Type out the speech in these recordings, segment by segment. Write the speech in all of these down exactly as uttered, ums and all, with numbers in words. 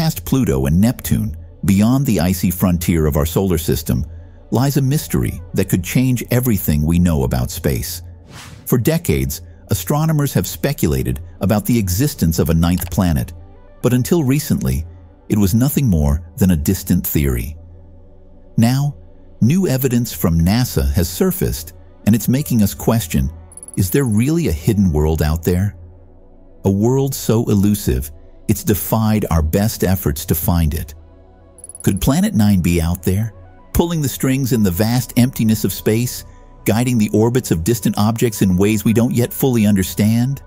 past Pluto and Neptune, beyond the icy frontier of our solar system, lies a mystery that could change everything we know about space. For decades, astronomers have speculated about the existence of a ninth planet, but until recently, it was nothing more than a distant theory. Now, new evidence from NASA has surfaced, and it's making us question, is there really a hidden world out there? A world so elusive, it's defied our best efforts to find it. Could Planet Nine be out there, pulling the strings in the vast emptiness of space, guiding the orbits of distant objects in ways we don't yet fully understand?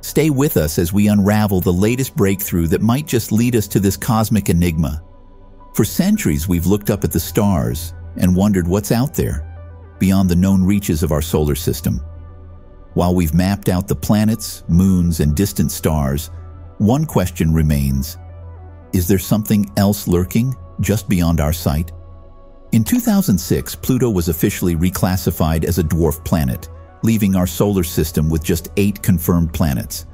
Stay with us as we unravel the latest breakthrough that might just lead us to this cosmic enigma. For centuries, we've looked up at the stars and wondered what's out there, beyond the known reaches of our solar system. While we've mapped out the planets, moons, and distant stars, one question remains. Is there something else lurking just beyond our sight? In two thousand six, Pluto was officially reclassified as a dwarf planet, leaving our solar system with just eight confirmed planets.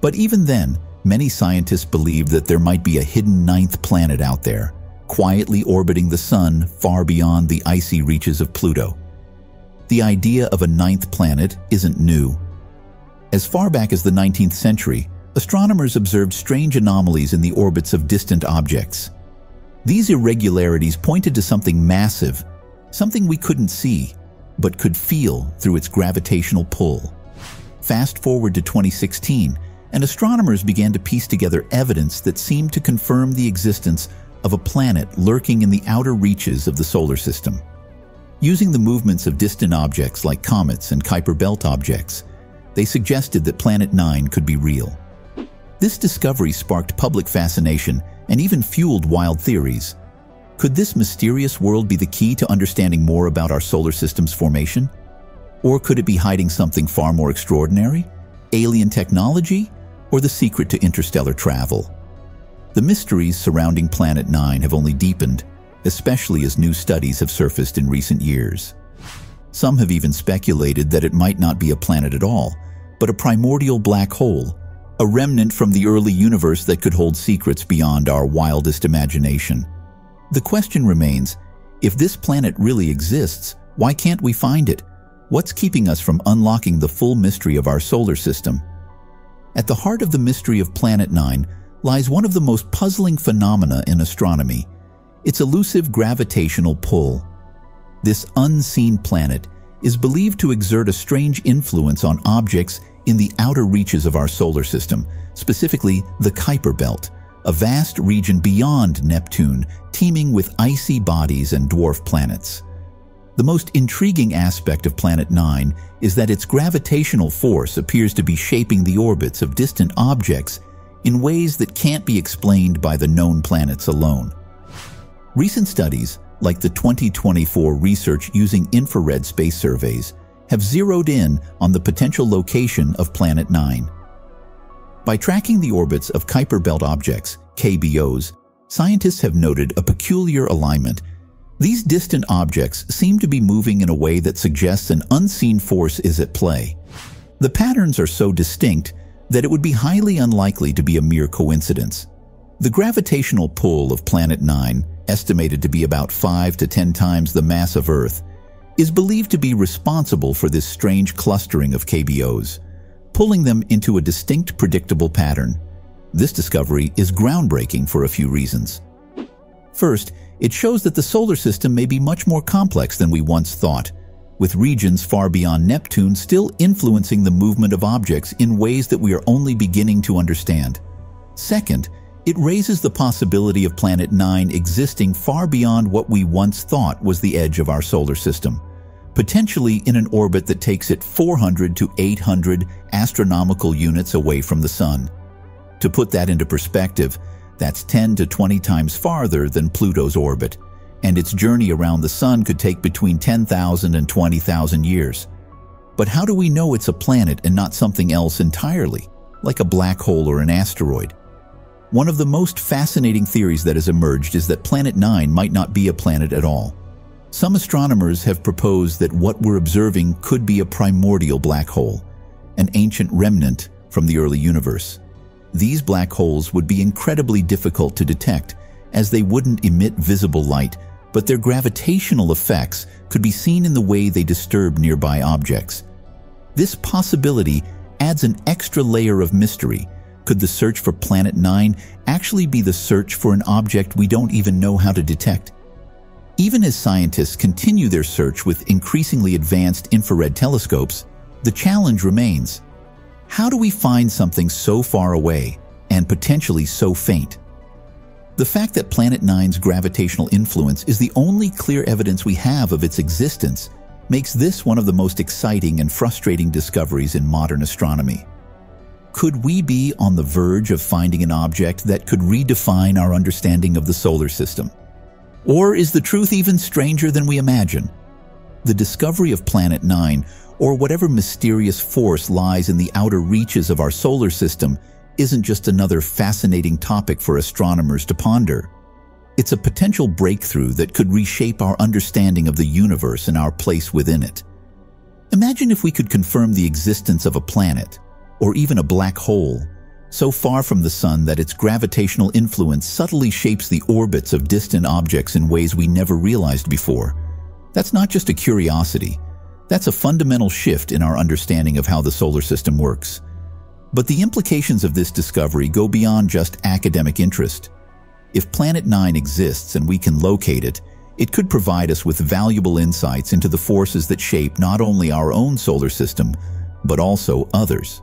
But even then, many scientists believed that there might be a hidden ninth planet out there, quietly orbiting the Sun far beyond the icy reaches of Pluto. The idea of a ninth planet isn't new. As far back as the nineteenth century, astronomers observed strange anomalies in the orbits of distant objects. These irregularities pointed to something massive, something we couldn't see, but could feel through its gravitational pull. Fast forward to twenty sixteen, and astronomers began to piece together evidence that seemed to confirm the existence of a planet lurking in the outer reaches of the solar system. Using the movements of distant objects like comets and Kuiper Belt objects, they suggested that Planet Nine could be real. This discovery sparked public fascination and even fueled wild theories. Could this mysterious world be the key to understanding more about our solar system's formation? Or could it be hiding something far more extraordinary? Alien technology? Or the secret to interstellar travel? The mysteries surrounding Planet Nine have only deepened, especially as new studies have surfaced in recent years. Some have even speculated that it might not be a planet at all, but a primordial black hole, a remnant from the early universe that could hold secrets beyond our wildest imagination. The question remains, if this planet really exists, why can't we find it? What's keeping us from unlocking the full mystery of our solar system? At the heart of the mystery of Planet Nine lies one of the most puzzling phenomena in astronomy, its elusive gravitational pull. This unseen planet is believed to exert a strange influence on objects in the outer reaches of our solar system, specifically the Kuiper Belt, a vast region beyond Neptune, teeming with icy bodies and dwarf planets. The most intriguing aspect of Planet Nine is that its gravitational force appears to be shaping the orbits of distant objects in ways that can't be explained by the known planets alone. Recent studies, like the twenty twenty-four research using infrared space surveys, have zeroed in on the potential location of Planet Nine. By tracking the orbits of Kuiper Belt objects, K B Os, scientists have noted a peculiar alignment. These distant objects seem to be moving in a way that suggests an unseen force is at play. The patterns are so distinct that it would be highly unlikely to be a mere coincidence. The gravitational pull of Planet Nine, estimated to be about five to ten times the mass of Earth, is believed to be responsible for this strange clustering of K B Os, pulling them into a distinct, predictable pattern. This discovery is groundbreaking for a few reasons. First, it shows that the solar system may be much more complex than we once thought, with regions far beyond Neptune still influencing the movement of objects in ways that we are only beginning to understand. Second, it raises the possibility of Planet Nine existing far beyond what we once thought was the edge of our solar system, potentially in an orbit that takes it four hundred to eight hundred astronomical units away from the Sun. To put that into perspective, that's ten to twenty times farther than Pluto's orbit, and its journey around the Sun could take between ten thousand and twenty thousand years. But how do we know it's a planet and not something else entirely, like a black hole or an asteroid? One of the most fascinating theories that has emerged is that Planet Nine might not be a planet at all. Some astronomers have proposed that what we're observing could be a primordial black hole, an ancient remnant from the early universe. These black holes would be incredibly difficult to detect, as they wouldn't emit visible light, but their gravitational effects could be seen in the way they disturb nearby objects. This possibility adds an extra layer of mystery. Could the search for Planet Nine actually be the search for an object we don't even know how to detect? Even as scientists continue their search with increasingly advanced infrared telescopes, the challenge remains. How do we find something so far away and potentially so faint? The fact that Planet Nine's gravitational influence is the only clear evidence we have of its existence makes this one of the most exciting and frustrating discoveries in modern astronomy. Could we be on the verge of finding an object that could redefine our understanding of the solar system? Or is the truth even stranger than we imagine? The discovery of Planet Nine, or whatever mysterious force lies in the outer reaches of our solar system, isn't just another fascinating topic for astronomers to ponder. It's a potential breakthrough that could reshape our understanding of the universe and our place within it. Imagine if we could confirm the existence of a planet, or even a black hole, so far from the Sun that its gravitational influence subtly shapes the orbits of distant objects in ways we never realized before. That's not just a curiosity. That's a fundamental shift in our understanding of how the solar system works. But the implications of this discovery go beyond just academic interest. If Planet Nine exists and we can locate it, it could provide us with valuable insights into the forces that shape not only our own solar system, but also others.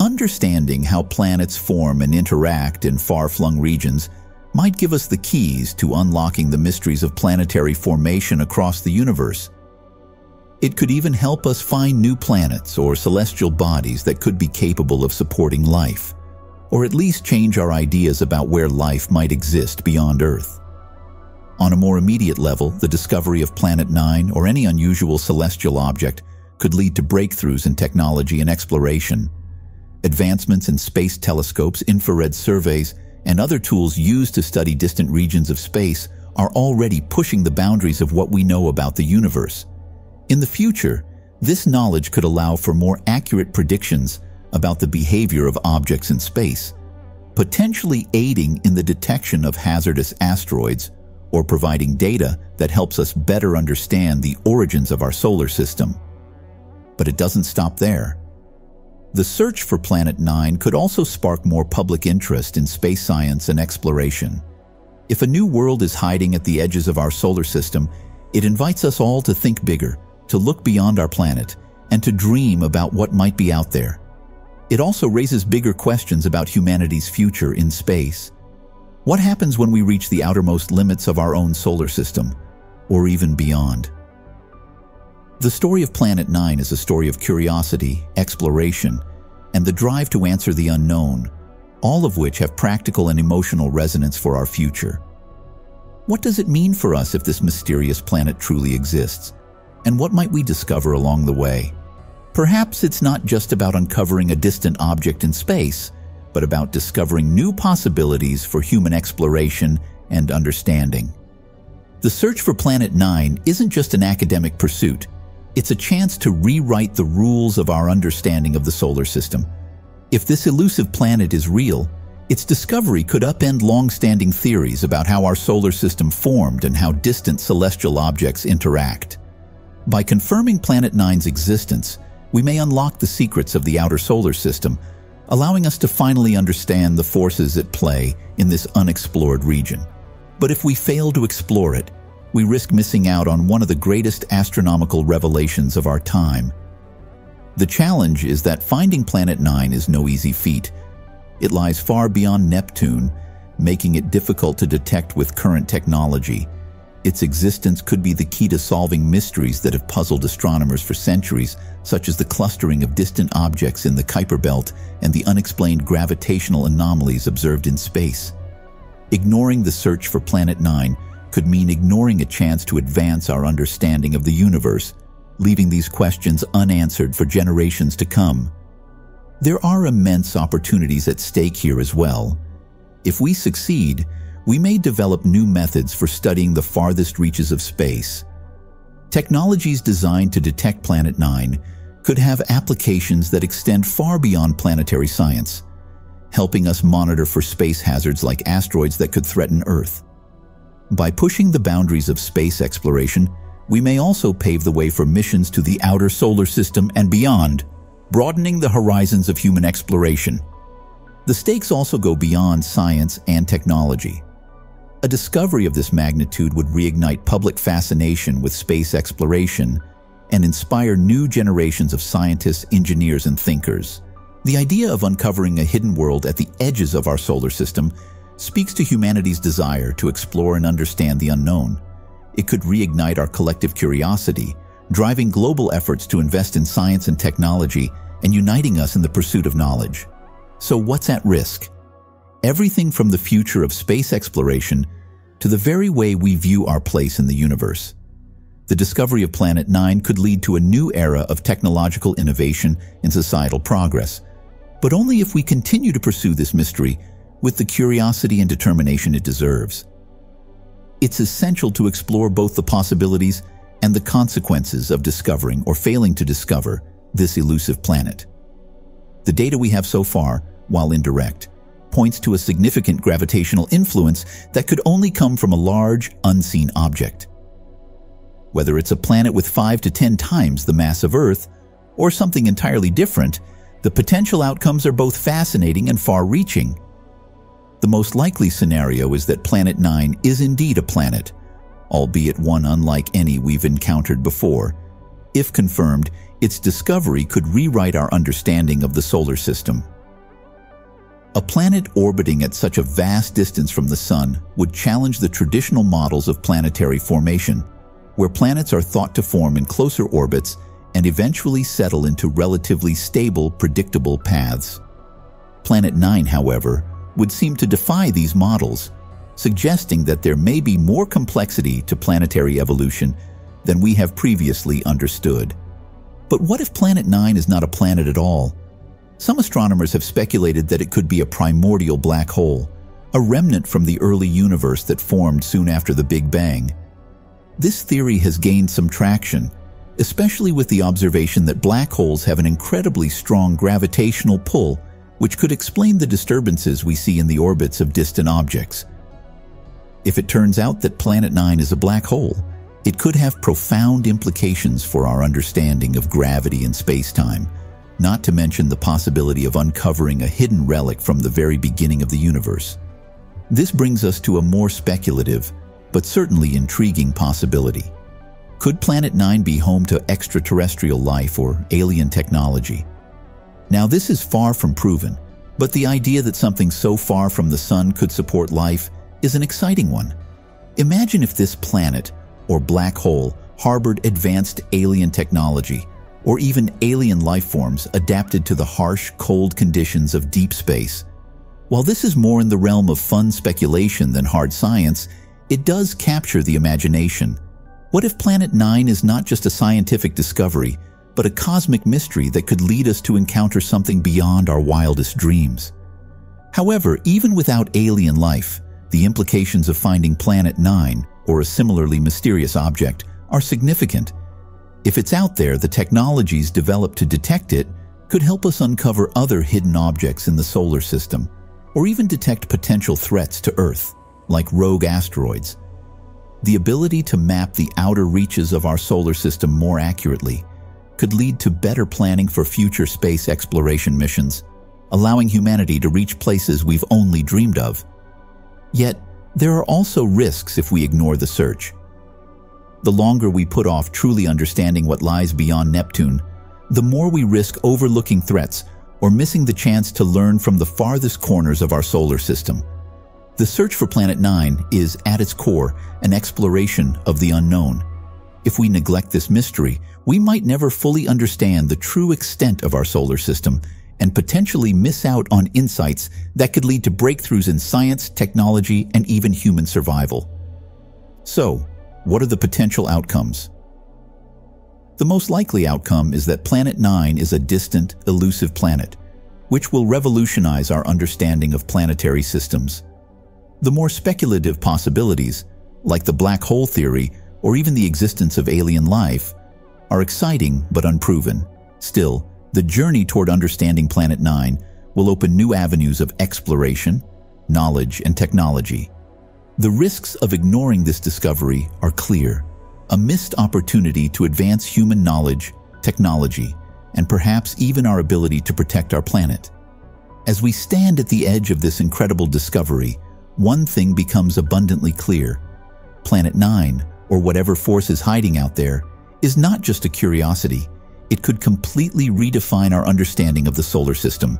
Understanding how planets form and interact in far-flung regions might give us the keys to unlocking the mysteries of planetary formation across the universe. It could even help us find new planets or celestial bodies that could be capable of supporting life, or at least change our ideas about where life might exist beyond Earth. On a more immediate level, the discovery of Planet Nine or any unusual celestial object could lead to breakthroughs in technology and exploration. Advancements in space telescopes, infrared surveys, and other tools used to study distant regions of space are already pushing the boundaries of what we know about the universe. In the future, this knowledge could allow for more accurate predictions about the behavior of objects in space, potentially aiding in the detection of hazardous asteroids or providing data that helps us better understand the origins of our solar system. But it doesn't stop there. The search for Planet Nine could also spark more public interest in space science and exploration. If a new world is hiding at the edges of our solar system, it invites us all to think bigger, to look beyond our planet, and to dream about what might be out there. It also raises bigger questions about humanity's future in space. What happens when we reach the outermost limits of our own solar system, or even beyond? The story of Planet Nine is a story of curiosity, exploration, and the drive to answer the unknown, all of which have practical and emotional resonance for our future. What does it mean for us if this mysterious planet truly exists? And what might we discover along the way? Perhaps it's not just about uncovering a distant object in space, but about discovering new possibilities for human exploration and understanding. The search for Planet Nine isn't just an academic pursuit. It's a chance to rewrite the rules of our understanding of the solar system. If this elusive planet is real, its discovery could upend long-standing theories about how our solar system formed and how distant celestial objects interact. By confirming Planet Nine's existence, we may unlock the secrets of the outer solar system, allowing us to finally understand the forces at play in this unexplored region. But if we fail to explore it, we risk missing out on one of the greatest astronomical revelations of our time. The challenge is that finding Planet Nine is no easy feat. It lies far beyond Neptune, making it difficult to detect with current technology. Its existence could be the key to solving mysteries that have puzzled astronomers for centuries, such as the clustering of distant objects in the Kuiper Belt and the unexplained gravitational anomalies observed in space. Ignoring the search for Planet Nine could mean ignoring a chance to advance our understanding of the universe, leaving these questions unanswered for generations to come. There are immense opportunities at stake here as well. If we succeed, we may develop new methods for studying the farthest reaches of space. Technologies designed to detect Planet Nine could have applications that extend far beyond planetary science. helping us monitor for space hazards like asteroids that could threaten Earth. By pushing the boundaries of space exploration, we may also pave the way for missions to the outer solar system and beyond, broadening the horizons of human exploration. The stakes also go beyond science and technology. A discovery of this magnitude would reignite public fascination with space exploration and inspire new generations of scientists, engineers, and thinkers. The idea of uncovering a hidden world at the edges of our solar system speaks to humanity's desire to explore and understand the unknown. It could reignite our collective curiosity, driving global efforts to invest in science and technology and uniting us in the pursuit of knowledge. So what's at risk? Everything from the future of space exploration to the very way we view our place in the universe. The discovery of Planet Nine could lead to a new era of technological innovation and societal progress, but only if we continue to pursue this mystery with the curiosity and determination it deserves. It's essential to explore both the possibilities and the consequences of discovering or failing to discover this elusive planet. The data we have so far, while indirect, points to a significant gravitational influence that could only come from a large, unseen object. Whether it's a planet with five to ten times the mass of Earth or something entirely different, the potential outcomes are both fascinating and far-reaching. The most likely scenario is that Planet Nine is indeed a planet, albeit one unlike any we've encountered before. If confirmed, its discovery could rewrite our understanding of the solar system. A planet orbiting at such a vast distance from the Sun would challenge the traditional models of planetary formation, where planets are thought to form in closer orbits and eventually settle into relatively stable, predictable paths. Planet Nine, however, would seem to defy these models, suggesting that there may be more complexity to planetary evolution than we have previously understood. But what if Planet Nine is not a planet at all? Some astronomers have speculated that it could be a primordial black hole, a remnant from the early universe that formed soon after the Big Bang. This theory has gained some traction, especially with the observation that black holes have an incredibly strong gravitational pull, which could explain the disturbances we see in the orbits of distant objects. If it turns out that Planet Nine is a black hole, it could have profound implications for our understanding of gravity and space-time, not to mention the possibility of uncovering a hidden relic from the very beginning of the universe. This brings us to a more speculative, but certainly intriguing possibility. Could Planet Nine be home to extraterrestrial life or alien technology? Now, this is far from proven, but the idea that something so far from the Sun could support life is an exciting one. Imagine if this planet or black hole harbored advanced alien technology or even alien life forms adapted to the harsh, cold conditions of deep space. While this is more in the realm of fun speculation than hard science, it does capture the imagination. What if Planet Nine is not just a scientific discovery, but a cosmic mystery that could lead us to encounter something beyond our wildest dreams? However, even without alien life, the implications of finding Planet Nine or a similarly mysterious object are significant. If it's out there, the technologies developed to detect it could help us uncover other hidden objects in the solar system, or even detect potential threats to Earth, like rogue asteroids. The ability to map the outer reaches of our solar system more accurately could lead to better planning for future space exploration missions, allowing humanity to reach places we've only dreamed of. Yet, there are also risks if we ignore the search. The longer we put off truly understanding what lies beyond Neptune, the more we risk overlooking threats or missing the chance to learn from the farthest corners of our solar system. The search for Planet Nine is, at its core, an exploration of the unknown. If we neglect this mystery, we might never fully understand the true extent of our solar system and potentially miss out on insights that could lead to breakthroughs in science, technology, and even human survival. So, what are the potential outcomes? The most likely outcome is that Planet Nine is a distant, elusive planet, which will revolutionize our understanding of planetary systems. The more speculative possibilities, like the black hole theory, or even the existence of alien life, are exciting but unproven. Still, the journey toward understanding Planet Nine will open new avenues of exploration, knowledge, and technology. The risks of ignoring this discovery are clear: a missed opportunity to advance human knowledge, technology, and perhaps even our ability to protect our planet. As we stand at the edge of this incredible discovery, one thing becomes abundantly clear. Planet Nine, or whatever force is hiding out there, is not just a curiosity. It could completely redefine our understanding of the solar system.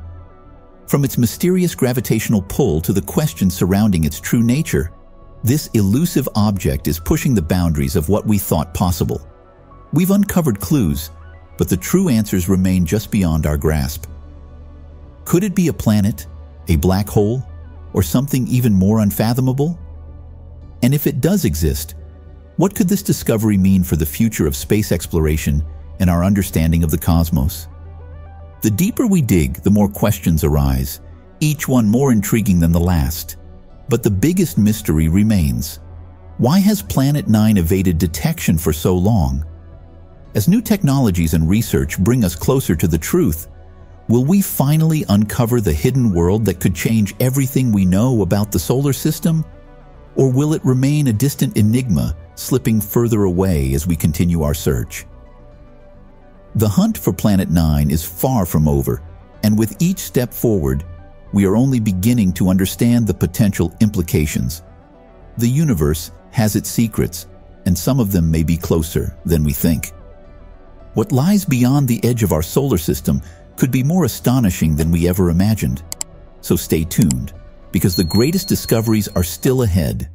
From its mysterious gravitational pull to the questions surrounding its true nature, this elusive object is pushing the boundaries of what we thought possible. We've uncovered clues, but the true answers remain just beyond our grasp. Could it be a planet, a black hole, or something even more unfathomable? And if it does exist, what could this discovery mean for the future of space exploration and our understanding of the cosmos? The deeper we dig, the more questions arise, each one more intriguing than the last. But the biggest mystery remains. Why has Planet Nine evaded detection for so long? As new technologies and research bring us closer to the truth, will we finally uncover the hidden world that could change everything we know about the solar system? Or will it remain a distant enigma, slipping further away as we continue our search? The hunt for Planet Nine is far from over, and with each step forward, we are only beginning to understand the potential implications. The universe has its secrets, and some of them may be closer than we think. What lies beyond the edge of our solar system could be more astonishing than we ever imagined. So stay tuned, because the greatest discoveries are still ahead.